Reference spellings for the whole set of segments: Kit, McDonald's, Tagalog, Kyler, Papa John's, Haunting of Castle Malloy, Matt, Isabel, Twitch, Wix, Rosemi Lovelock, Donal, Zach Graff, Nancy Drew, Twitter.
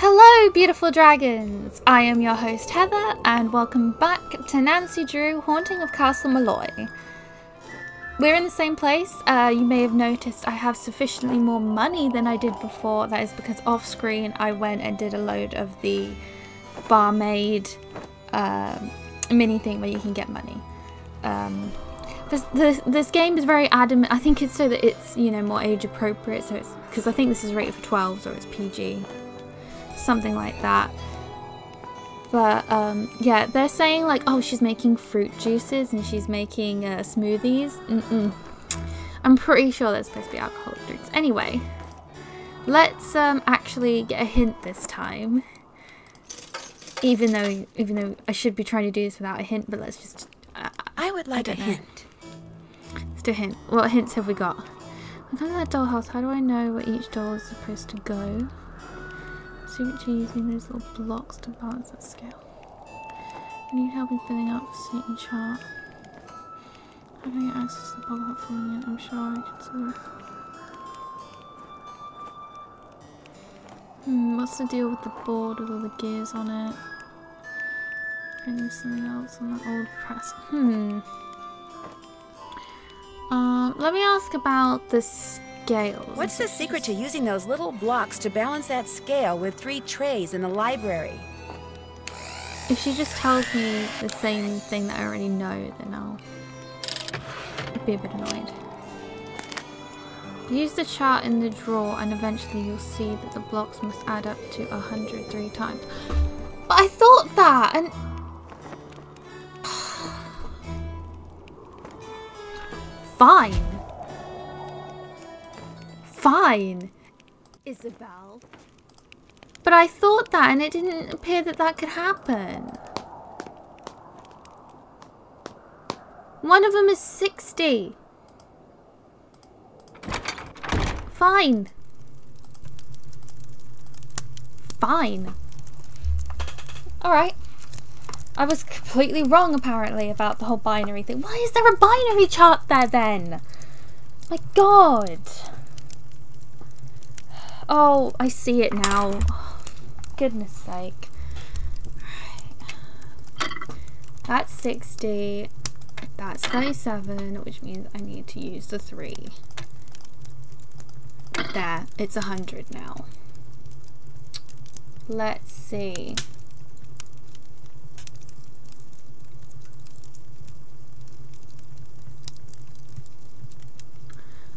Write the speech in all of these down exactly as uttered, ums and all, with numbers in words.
Hello beautiful dragons! I am your host Heather and welcome back to Nancy Drew, Haunting of Castle Malloy. We're in the same place. Uh, you may have noticed I have sufficiently more money than I did before. That is because off screen I went and did a load of the barmaid um, mini thing where you can get money. Um, This, this, this game is very adamant. I think it's so that it's, you know, more age appropriate, so it's because I think this is rated for twelves or it's P G, something like that. But um, yeah, they're saying like, oh, she's making fruit juices and she's making uh, smoothies. Mm-mm. I'm pretty sure there's supposed to be alcoholic drinks. Anyway, let's um, actually get a hint this time. Even though, even though I should be trying to do this without a hint, but let's just. I, I would like I a know. hint. Let's do a hint. What hints have we got? We're going to that dollhouse. How do I know where each doll is supposed to go? See what you're using those little blocks to balance that scale. I need help in filling out the certain chart. I don't get access to the ball without filling in. I'm sure I can sort of. Hmm, what's the deal with the board with all the gears on it? Bringing something else on the old press. Hmm. Um, let me ask about the scales. What's the secret to using those little blocks to balance that scale with three trays in the library? If she just tells me the same thing that I already know, then I'll be a bit annoyed. Use the chart in the drawer and eventually you'll see that the blocks must add up to one hundred three times. But I thought that, and... Fine. Fine. Isabel. But I thought that and it didn't appear that that could happen. One of them is sixty. Fine. Fine. Alright. I was completely wrong, apparently, about the whole binary thing. Why is there a binary chart there, then? My god. Oh, I see it now. Oh, goodness sake. Right. That's sixty. That's thirty-seven, which means I need to use the three. There. It's one hundred now. Let's see.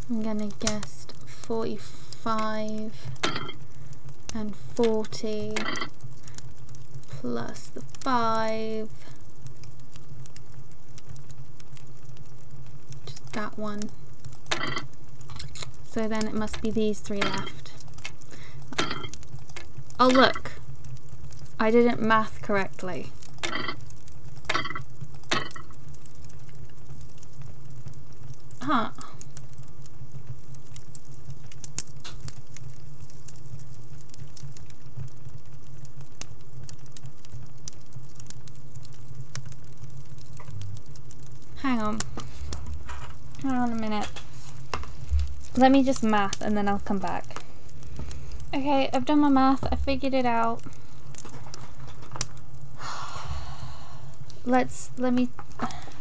I'm gonna guess forty-five and forty plus the five, just that one. So then it must be these three left. Oh look, I didn't math correctly. Huh. Hang on, hang on a minute. Let me just math and then I'll come back. Okay, I've done my math, I figured it out. Let's, let me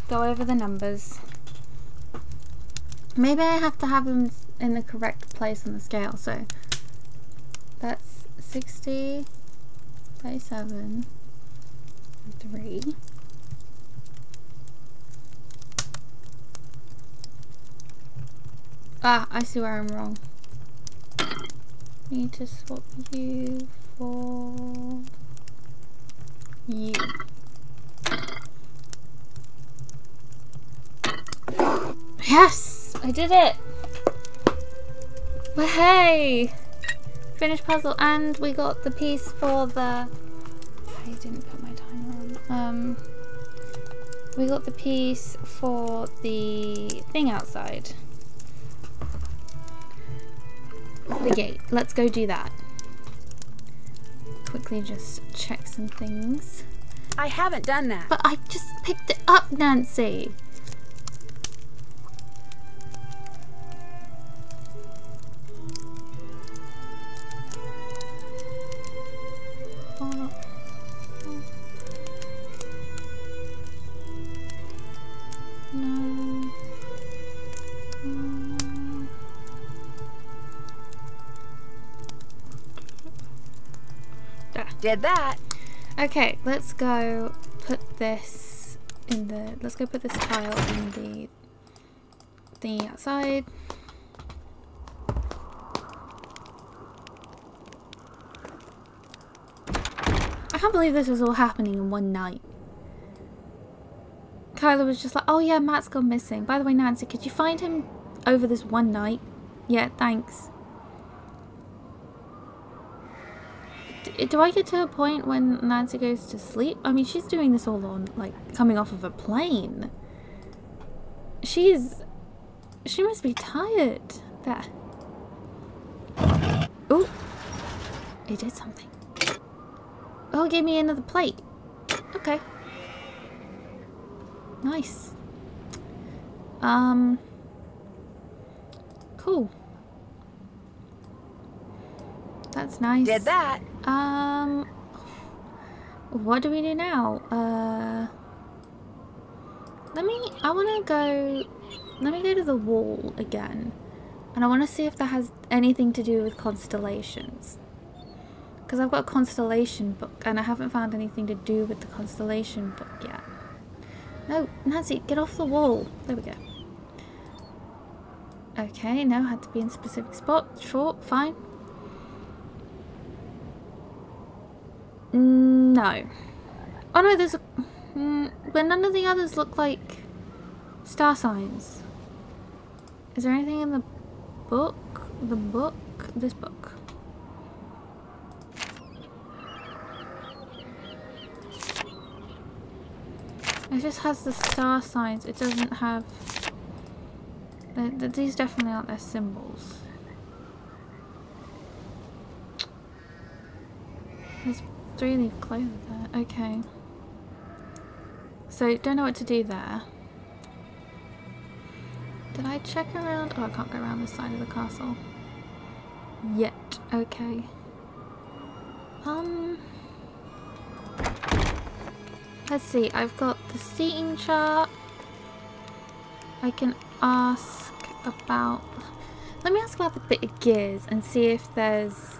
go over the numbers. Maybe I have to have them in the correct place on the scale, so that's sixty, thirty-seven, and three. Ah, I see where I'm wrong. Need to swap you for you. Yes! I did it! Well, hey! Finished puzzle and we got the piece for the... I didn't put my timer on. Um, we got the piece for the thing outside. The gate. Let's go do that. Quickly just check some things. I haven't done that. But I just picked it up, Nancy. Did that. Okay, let's go put this in the, let's go put this tile in the thingy outside. I can't believe this was all happening in one night. Kyler was just like, oh yeah, Matt's gone missing. By the way, Nancy, could you find him over this one night? Yeah, thanks. D do I get to a point when Nancy goes to sleep? I mean, she's doing this all on, like, coming off of a plane. She's... She must be tired. There. Ooh. It did something. Oh, it gave me another plate. Okay. Nice. Um. Cool. That's nice. Did that. Um. What do we do now? Uh. Let me. I want to go. Let me go to the wall again, and I want to see if that has anything to do with constellations. Because I've got a constellation book, and I haven't found anything to do with the constellation book yet. No, Nancy, get off the wall. There we go. Okay, no, had to be in a specific spot. Sure, fine. No. Oh no, there's a... Mm, but none of the others look like star signs. Is there anything in the book? The book? This book. It just has the star signs. It doesn't have... The, the, these definitely aren't their symbols. There's three leaf clover there. Okay. So, don't know what to do there. Did I check around? Oh, I can't go around this side of the castle. Yet. Okay. Um... Let's see, I've got the seating chart. I can ask about... Let me ask about the bit of gears and see if there's...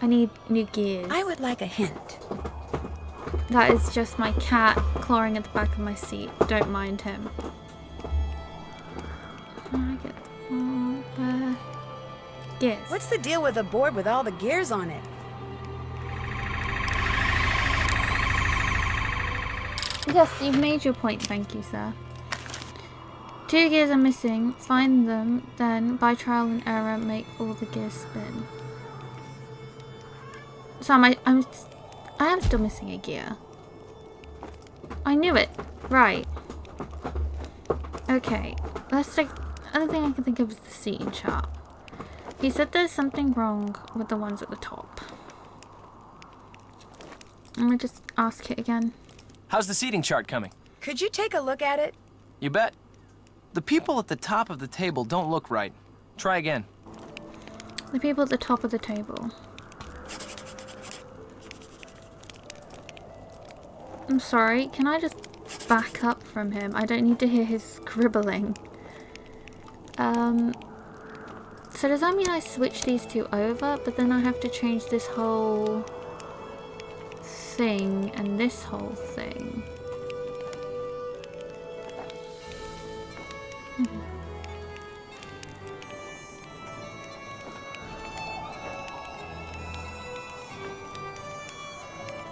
I need new gears. I would like a hint. That is just my cat clawing at the back of my seat. Don't mind him. I get all the gears. What's the deal with a board with all the gears on it? Yes, you've made your point, thank you, sir. Two gears are missing. Find them, then, by trial and error, make all the gears spin. So am I, I'm, I am still missing a gear. I knew it. Right. Okay. Let's take, another thing I can think of is the seating chart. He said there's something wrong with the ones at the top. I'm gonna just ask it again. How's the seating chart coming? Could you take a look at it? You bet. The people at the top of the table don't look right. Try again. The people at the top of the table. I'm sorry, can I just back up from him? I don't need to hear his scribbling. Um, so does that mean I switch these two over, but then I have to change this whole... thing and this whole thing. Hmm.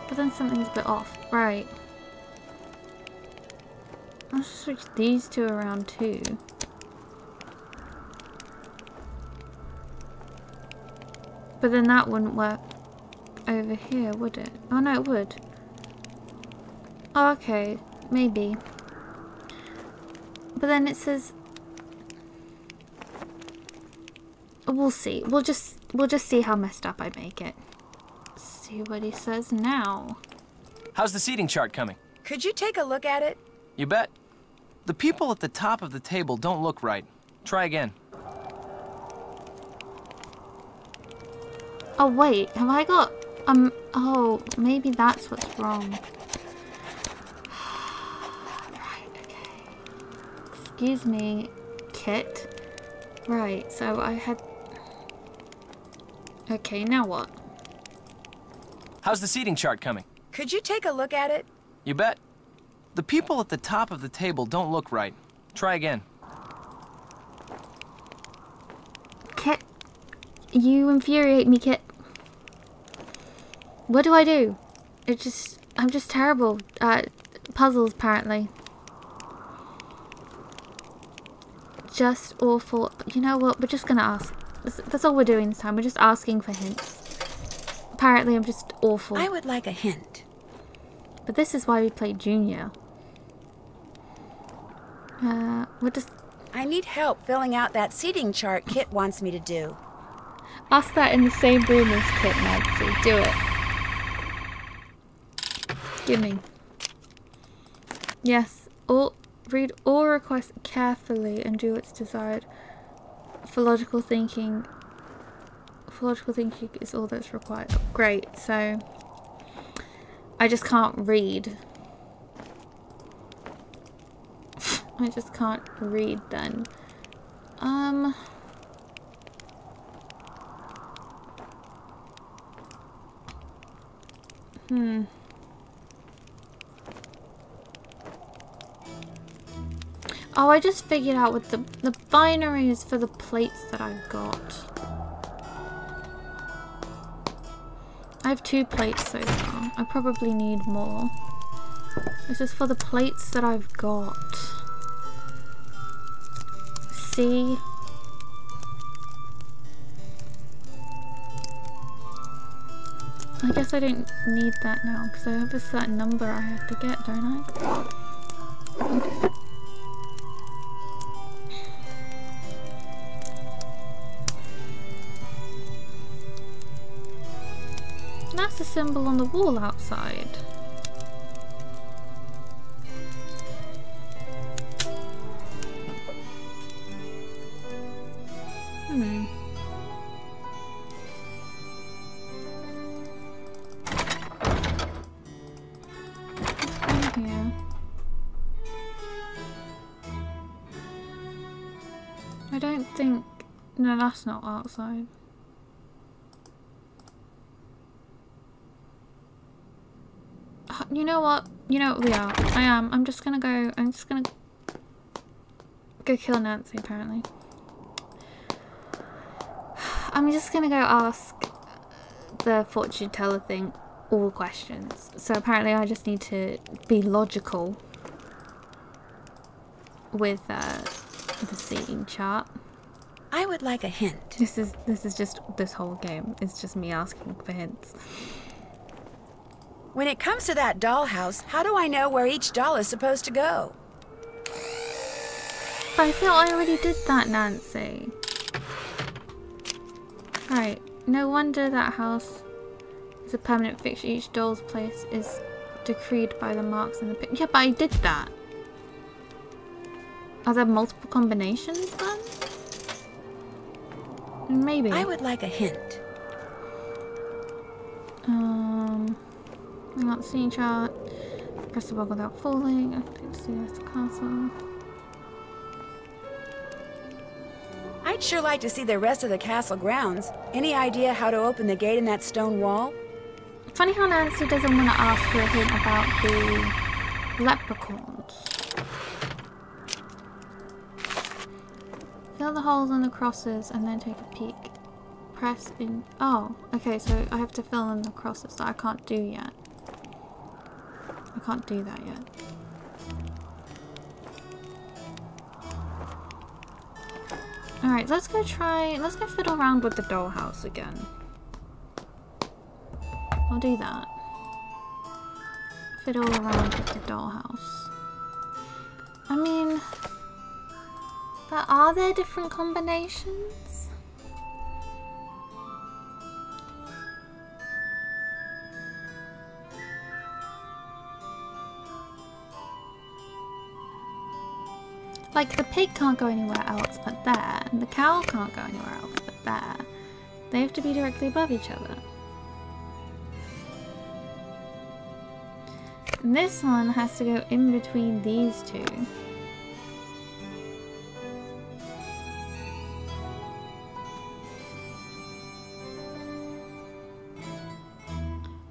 But then something's a bit off. Right. I'll just switch these two around too. But then that wouldn't work. Over here, would it? Oh no, it would. Oh, okay, maybe. But then it says, we'll see. We'll just we'll just see how messed up I make it. Let's see what he says now. How's the seating chart coming? Could you take a look at it? You bet. The people at the top of the table don't look right. Try again. Oh wait, have I got Um, oh, maybe that's what's wrong. Right, okay. Excuse me, Kit. Right, so I had... Okay, now what? How's the seating chart coming? Could you take a look at it? You bet. The people at the top of the table don't look right. Try again. Kit, you infuriate me, Kit. What do I do? It just, I'm just terrible at puzzles, apparently. Just awful. But you know what? We're just gonna ask. That's, that's all we're doing this time. We're just asking for hints. Apparently, I'm just awful. I would like a hint. But this is why we play Junior. Uh, what does... I need help filling out that seating chart Kit wants me to do. Ask that in the same room as Kit, Nancy. Do it. Gimme. Yes. All, read all requests carefully and do what's desired. For logical thinking... For logical thinking is all that's required. Oh, great, so... I just can't read. I just can't read then. Um... Hmm. Oh, I just figured out what the, the binary is for the plates that I've got. I have two plates so far. I probably need more. This is for the plates that I've got. See? I guess I don't need that now because I have a certain number I have to get, don't I? That's the symbol on the wall outside. Hmm. Here. I don't think... No, that's not outside. You know what? You know what we are. I am. I'm just gonna go... I'm just gonna... Go kill Nancy, apparently. I'm just gonna go ask the fortune teller thing all questions. So apparently I just need to be logical with uh, the seating chart. I would like a hint. This is, this is just... This whole game. It's just me asking for hints. When it comes to that dollhouse, how do I know where each doll is supposed to go? I thought I already did that, Nancy. Right, no wonder that house is a permanent fixture. Each doll's place is decreed by the marks in the picture. Yeah, but I did that. Are there multiple combinations then? Maybe. I would like a hint. Um... Not seeing chart. Press the bug without falling. I think so. That's the castle. I'd sure like to see the rest of the castle grounds. Any idea how to open the gate in that stone wall? Funny how Nancy doesn't want to ask her a hint about the leprechauns. Fill the holes on the crosses and then take a peek. Press in. Oh, okay. So I have to fill in the crosses that I can't do yet. I can't do that yet. Alright, let's go try... Let's go fiddle around with the dollhouse again. I'll do that. Fiddle around with the dollhouse. I mean... But are there different combinations? Like, the pig can't go anywhere else but there, and the cow can't go anywhere else but there. They have to be directly above each other. And this one has to go in between these two.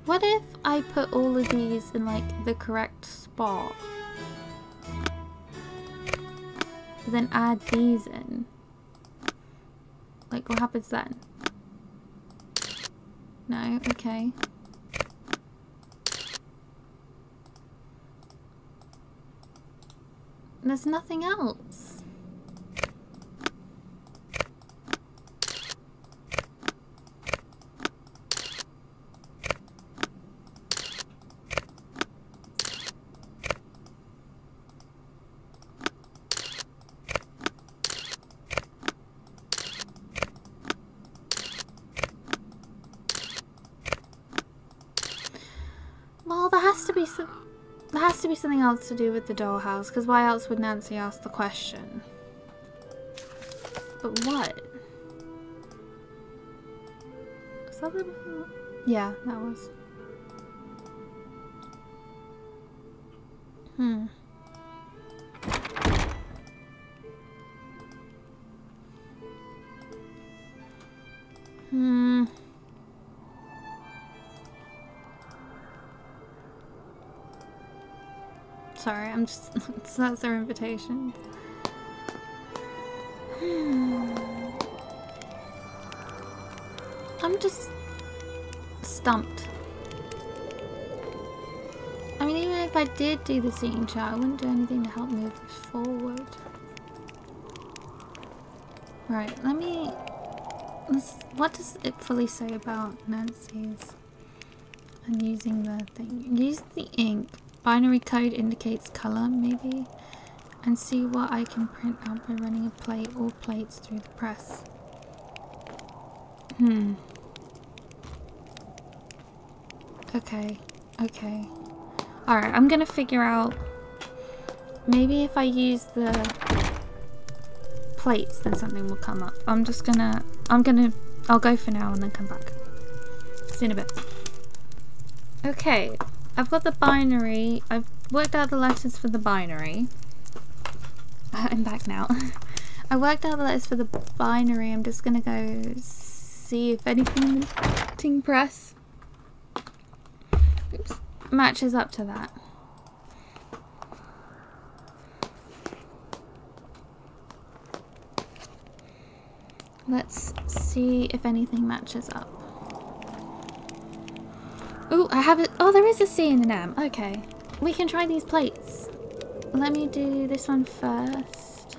What if I put all of these in like the correct spot? But then add these in. Like what happens then? No, okay. There's nothing else. Well, there has to be some... There has to be something else to do with the dollhouse, because why else would Nancy ask the question? But what? Is that the... Yeah, that was. Hmm. Hmm. Sorry, I'm just, that's their invitation. I'm just stumped. I mean, even if I did do the seating chart, I wouldn't do anything to help move this forward. Right, let me, let's, what does it fully say about Nancy's and using the thing? Use the ink. Binary code indicates color, maybe, and see what I can print out by running a plate or plates through the press. Hmm. Okay, okay. Alright, I'm gonna figure out, maybe if I use the plates, then something will come up. I'm just gonna, I'm gonna, I'll go for now and then come back. See you in a bit. Okay. I've got the binary, I've worked out the letters for the binary. I'm back now. I worked out the letters for the binary, I'm just gonna go see if anything in the printing press oops, matches up to that. Let's see if anything matches up. Ooh, I have it. Oh, there is a C in an M. Okay. We can try these plates. Let me do this one first.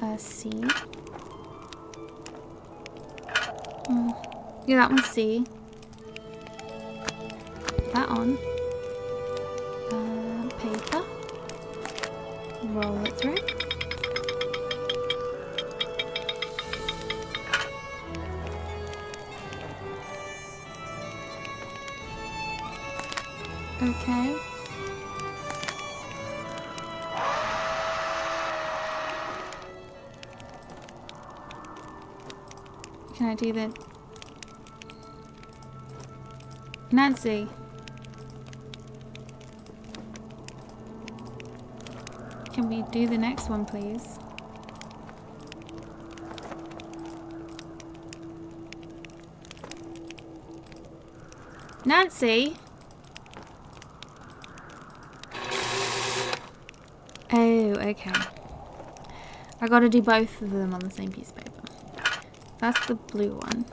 A C. Mm. Yeah, that one's C. Put that on. Uh, paper. Roll it through. Okay. Can I do that? Nancy. Can we do the next one, please? Nancy? Okay, I gotta do both of them on the same piece of paper. That's the blue one.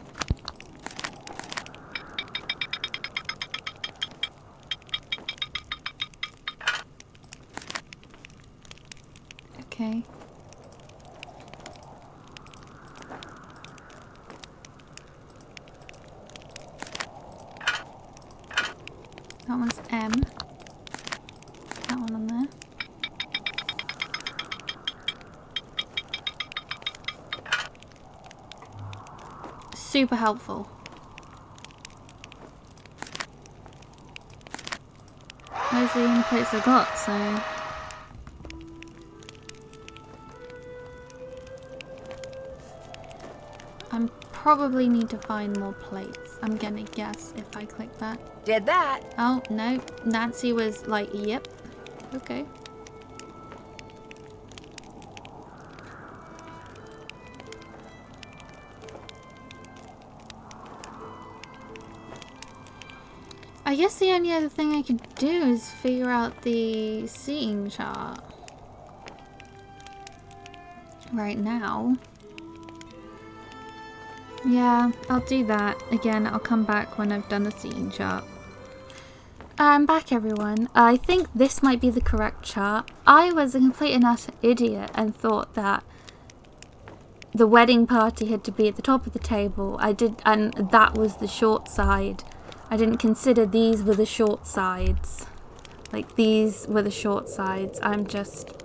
Okay. That one's M. That one on there. Super helpful. Those are the inputs I got, so. I probably need to find more plates. I'm gonna guess if I click that. Did that? Oh, no. Nancy was like, yep. Okay. I guess the only other thing I could do is figure out the seeing chart right now. Yeah, I'll do that. Again, I'll come back when I've done the seeing chart. I'm back, everyone. I think this might be the correct chart. I was a complete and utter idiot and thought that the wedding party had to be at the top of the table. I did, and that was the short side. I didn't consider these were the short sides. Like, these were the short sides. I'm just...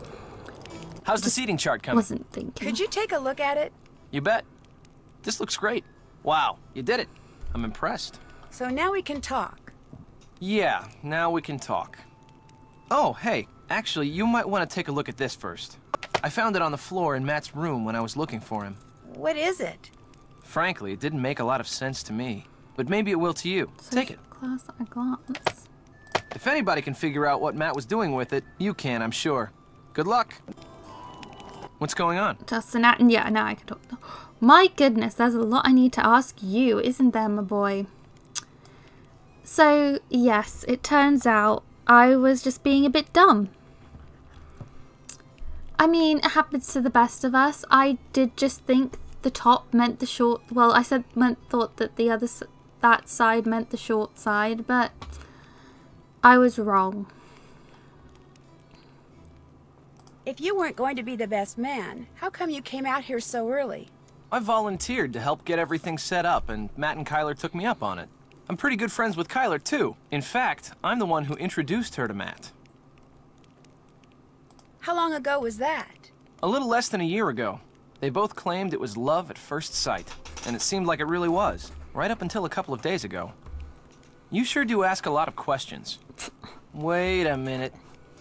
How's the seating chart coming? Wasn't thinking. Could you take a look at it? You bet. This looks great. Wow, you did it. I'm impressed. So now we can talk. Yeah, now we can talk. Oh, hey, actually, you might want to take a look at this first. I found it on the floor in Matt's room when I was looking for him. What is it? Frankly, it didn't make a lot of sense to me. But maybe it will to you. So take it. Class at a glance. If anybody can figure out what Matt was doing with it, you can, I'm sure. Good luck. What's going on? Just an at- yeah, now I can talk. My goodness, there's a lot I need to ask you, isn't there, my boy? So, yes, it turns out I was just being a bit dumb. I mean, it happens to the best of us. I did just think the top meant the short... Well, I said meant thought that the other... that side meant the short side, but I was wrong. If you weren't going to be the best man, how come you came out here so early? I volunteered to help get everything set up, and Matt and Kyler took me up on it. I'm pretty good friends with Kyler, too. In fact, I'm the one who introduced her to Matt. How long ago was that? A little less than a year ago. They both claimed it was love at first sight, and it seemed like it really was. Right up until a couple of days ago. You sure do ask a lot of questions. Wait a minute.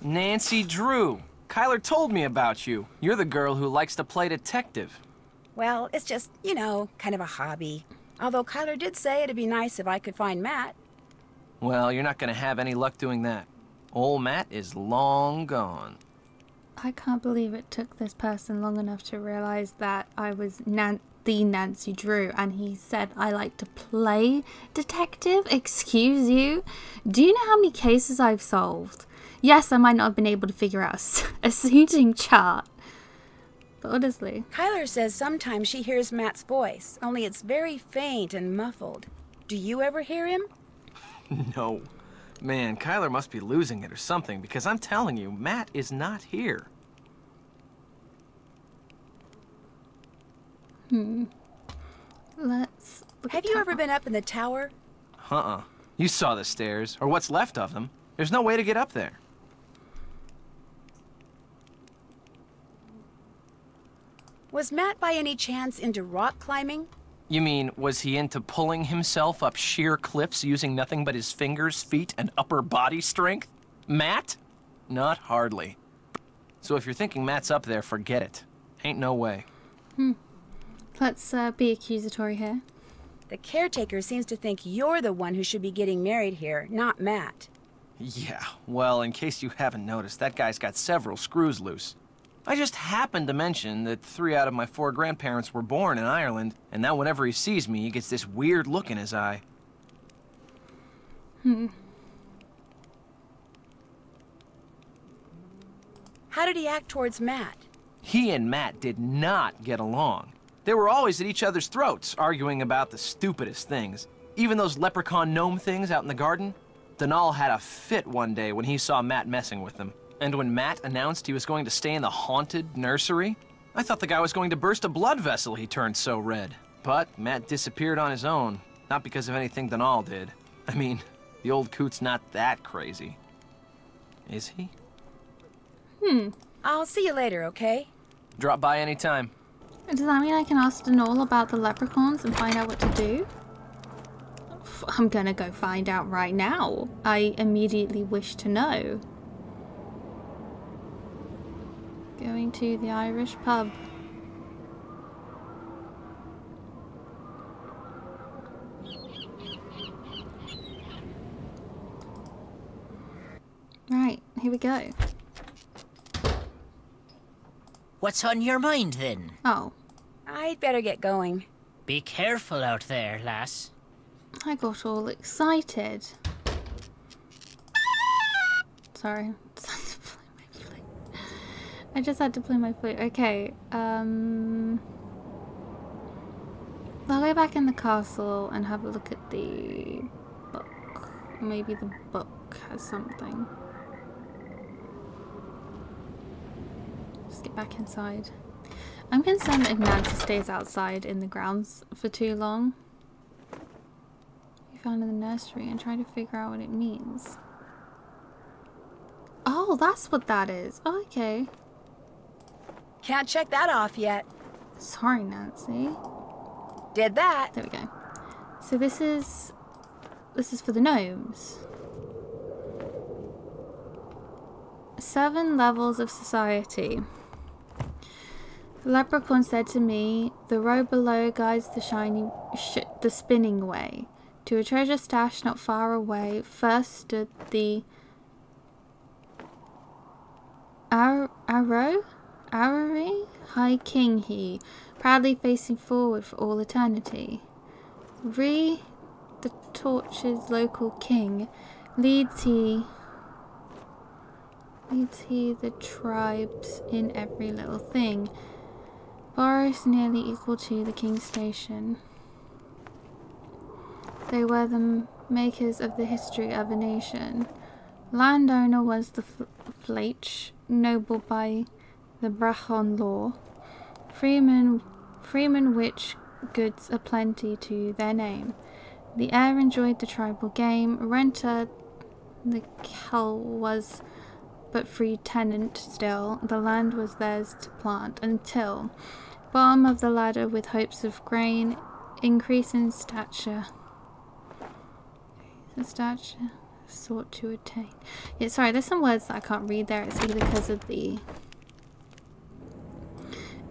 Nancy Drew. Kyler told me about you. You're the girl who likes to play detective. Well, it's just, you know, kind of a hobby. Although Kyler did say it'd be nice if I could find Matt. Well, you're not gonna have any luck doing that. Old Matt is long gone. I can't believe it took this person long enough to realize that I was Nan- the Nancy Drew, and he said I like to play detective. Excuse you? Do you know how many cases I've solved? Yes, I might not have been able to figure out a, a seating chart, but honestly. Kyler says sometimes she hears Matt's voice, only it's very faint and muffled. Do you ever hear him? No. Man, Kyler must be losing it or something, because I'm telling you, Matt is not here. Hmm. Let's look at the tower. Have you ever been up in the tower? Uh-uh. You saw the stairs, or what's left of them. There's no way to get up there. Was Matt by any chance into rock climbing? You mean, was he into pulling himself up sheer cliffs using nothing but his fingers, feet, and upper body strength? Matt? Not hardly. So if you're thinking Matt's up there, forget it. Ain't no way. Hmm. Let's uh, be accusatory here. The caretaker seems to think you're the one who should be getting married here, not Matt. Yeah, well, in case you haven't noticed, that guy's got several screws loose. I just happened to mention that three out of my four grandparents were born in Ireland, and now whenever he sees me, he gets this weird look in his eye. Hmm. How did he act towards Matt? He and Matt did not get along. They were always at each other's throats, arguing about the stupidest things. Even those leprechaun gnome things out in the garden. Donal had a fit one day when he saw Matt messing with them. And when Matt announced he was going to stay in the haunted nursery, I thought the guy was going to burst a blood vessel, he turned so red. But Matt disappeared on his own, not because of anything Donal did. I mean, the old coot's not that crazy. Is he? Hmm. I'll see you later, okay? Drop by anytime. Does that mean I can ask Donal about the leprechauns and find out what to do? I'm gonna go find out right now. I immediately wish to know. Going to the Irish pub. Right, here we go. What's on your mind, then? Oh. I'd better get going. Be careful out there, lass. I got all excited. sorry. I just had to play my flute. Okay, um... I'll go back in the castle and have a look at the book. Maybe the book has something. Just get back inside. I'm concerned that if Nancy stays outside in the grounds for too long. We found in the nursery and try to figure out what it means. Oh, that's what that is. Oh, okay. Can't check that off yet. Sorry, Nancy. Did that. There we go. So this is... This is for the gnomes. Seven levels of society. The leprechaun said to me, the road below guides the shining... Sh the spinning way. To a treasure stash not far away, first stood the... Ar arrow? Arrowy? High king he, proudly facing forward for all eternity. Re the torch's local king, leads he leads he the tribes in every little thing. Boris nearly equal to the king's station. They were the makers of the history of a nation. Landowner was the flaich, noble by the Brahon law, freeman, freeman which goods aplenty to their name. The heir enjoyed the tribal game, renter the kell was but free tenant still, the land was theirs to plant and till, bottom of the ladder with hopes of grain, increase in stature, the stature sought to attain. Yeah, sorry, there's some words that I can't read there, it's either because of the...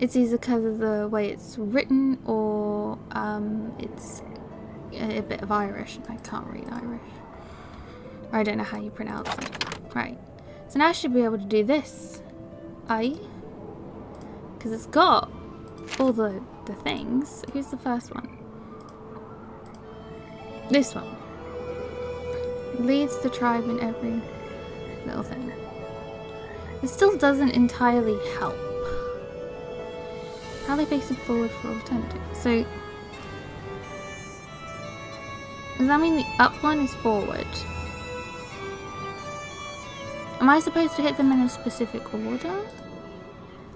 It's either because of the way it's written, or um, it's a, a bit of Irish. I can't read Irish. Or I don't know how you pronounce it. Right. So now I should be able to do this. Aye. Because it's got all the, the things. Who's the first one? This one. Leads the tribe in every little thing. It still doesn't entirely help. How they facing forward for alternative. So, does that mean the up one is forward? Am I supposed to hit them in a specific order?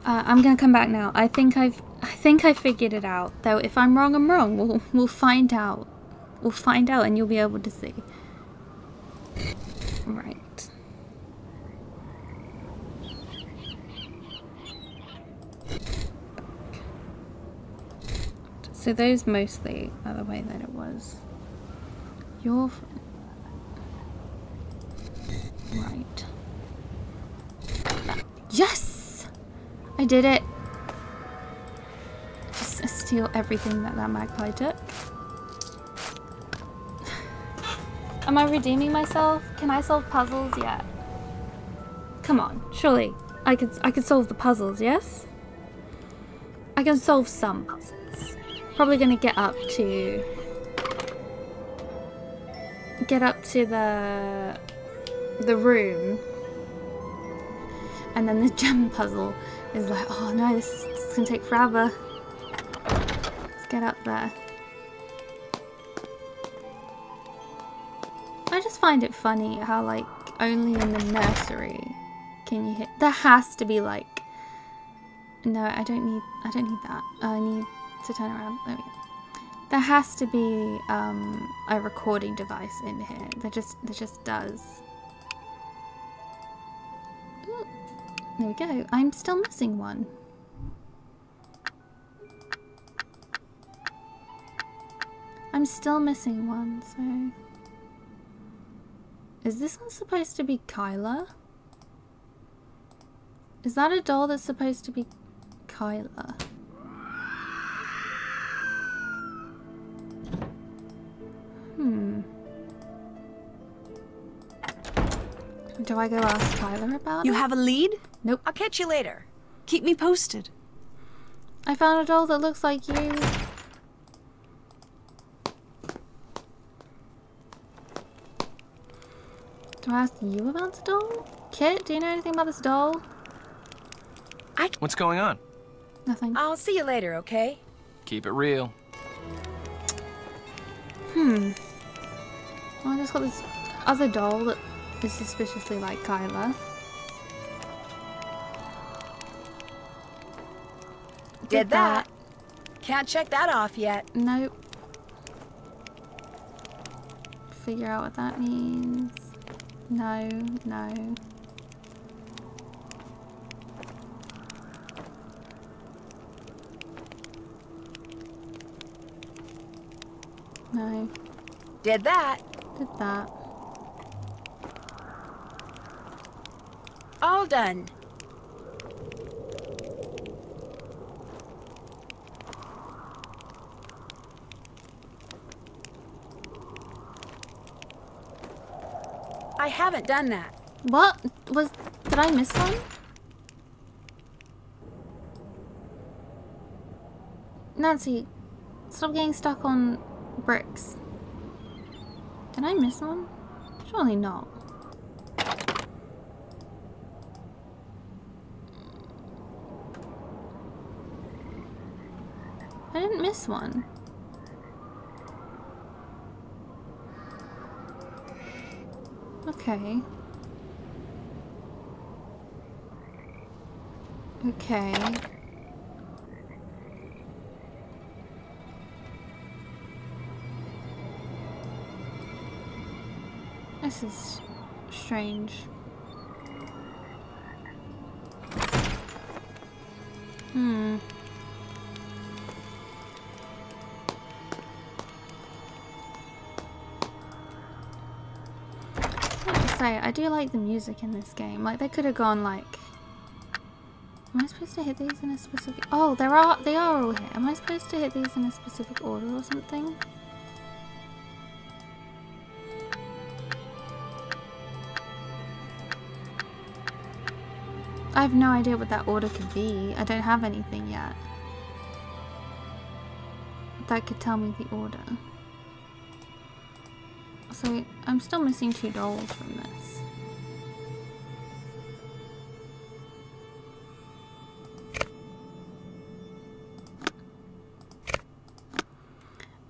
Uh, I'm gonna come back now. I think I've, I think I figured it out. Though if I'm wrong, I'm wrong. We'll, we'll find out. We'll find out, and you'll be able to see. Right. So those mostly are the way that it was. Your friend. Right. Yes! I did it! Just steal everything that that magpie took. Am I redeeming myself? Can I solve puzzles yet? Come on, surely. I could, I could solve the puzzles, yes? I can solve some puzzles. Probably gonna get up to get up to the the room, and then the gem puzzle is like, oh no, this is, this is gonna take forever. Let's get up there. I just find it funny how, like, only in the nursery can you hit. There has to be like, no, I don't need I don't need that. I need to turn around. Let me. There has to be um, a recording device in here. There just, there just does. Ooh, there we go. I'm still missing one. I'm still missing one. So, is this one supposed to be Kyler? Is that a doll that's supposed to be Kyler? Hmm. Do I go ask Kyler about it? You have a lead? Nope. I'll catch you later. Keep me posted. I found a doll that looks like you. Do Do I ask you about the doll? Kit, do you know anything about this doll? I... What's going on? Nothing. I'll see you later, okay? Keep it real. Hmm. Well, I just got this other doll that is suspiciously like Kyler. Did, Did that. that. Can't check that off yet. Nope. Figure out what that means. No, no. No. Did that. Did that. All done. I haven't done that. What? Was... Did I miss one? Nancy, stop getting stuck on bricks. Did I miss one? Surely not. I didn't miss one. Okay. Okay. This is strange. Hmm. I do like the music in this game. Like, they could have gone like... Am I supposed to hit these in a specific... Oh, there are... They are all here. Am I supposed to hit these in a specific order or something? I have no idea what that order could be. I don't have anything yet. That could tell me the order. So, I'm still missing two dolls from this.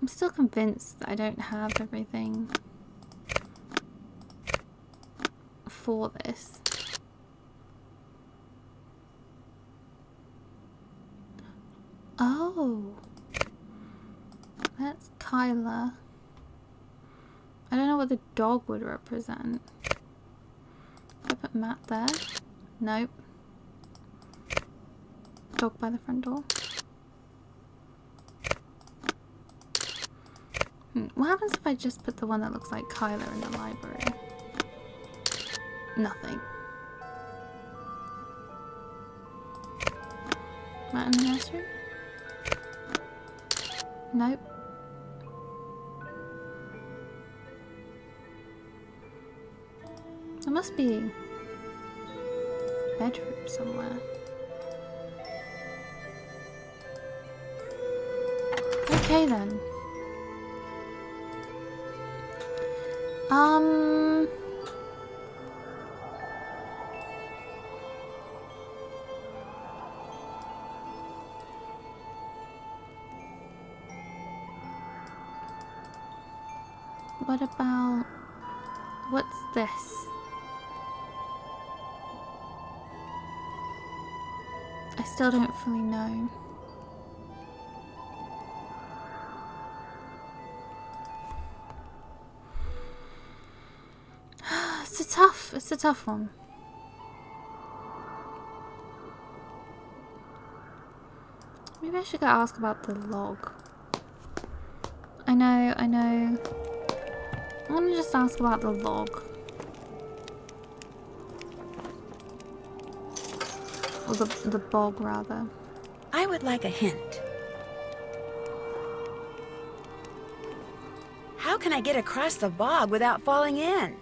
I'm still convinced that I don't have everything for this. Oh! That's Kyler. I don't know what the dog would represent. Did I put Matt there? Nope. Dog by the front door. Hmm. What happens if I just put the one that looks like Kyler in the library? Nothing. Matt in the nursery? Nope. There must be a bedroom somewhere. Okay then. Um. What about... What's this? Still don't fully know. It's a tough, it's a tough one. Maybe I should go ask about the log. I know, I know. I want to just ask about the log. Or the, the bog, rather. I would like a hint. How can I get across the bog without falling in?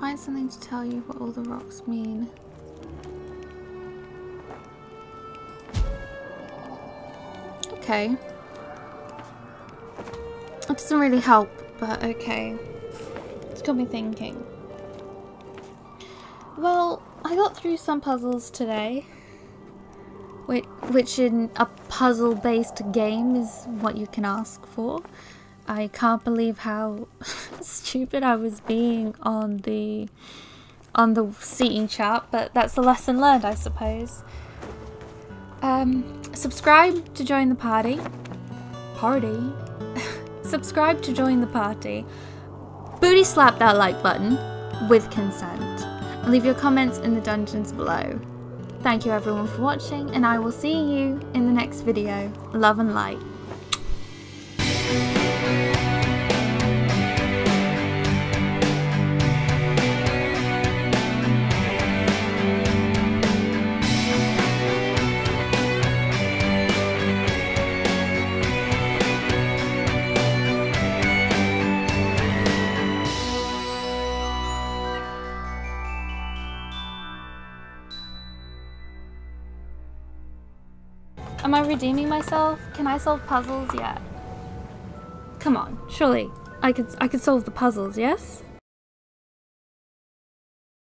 Find something to tell you what all the rocks mean. okay. It doesn't really help, but okay. It's got me thinking. Well, I got through some puzzles today, which, which in a puzzle-based game is what you can ask for. I can't believe how stupid I was being on the on the seating chart, but that's a lesson learned, I suppose. Um, subscribe to join the party. Party? Subscribe to join the party. Booty slap that like button with consent. And leave your comments in the dungeons below. Thank you everyone for watching, and I will see you in the next video. Love and light. Am I redeeming myself? Can I solve puzzles yet? Come on, surely I could I could solve the puzzles, yes?